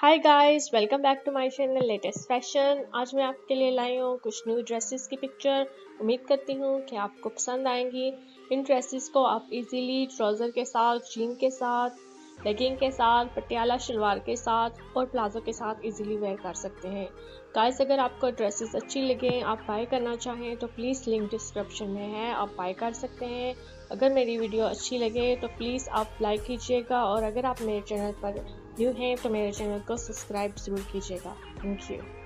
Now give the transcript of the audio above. Hi guys, welcome back to my channel latest fashion. आज मैं आपके लिए लाई हूँ कुछ न्यू ड्रेसेस की पिक्चर। उम्मीद करती हूँ कि आपको पसंद आएंगी। इन ड्रेसेस को आप इजीली ट्राउज़र के साथ, जीन के साथ, लेगिंग के साथ, पटियाला शलवार के साथ और प्लाजो के साथ इजीली वेयर कर सकते हैं। गाइस, अगर आपको ड्रेसेस अच्छी लगे, आप बाय करना चाहें तो प्लीज़ लिंक डिस्क्रिप्शन में है, आप बाय कर सकते हैं। अगर मेरी वीडियो अच्छी लगे तो प्लीज़ आप लाइक कीजिएगा और अगर आप मेरे चैनल पर न्यू हैं तो मेरे चैनल को सब्सक्राइब ज़रूर कीजिएगा। Thank you.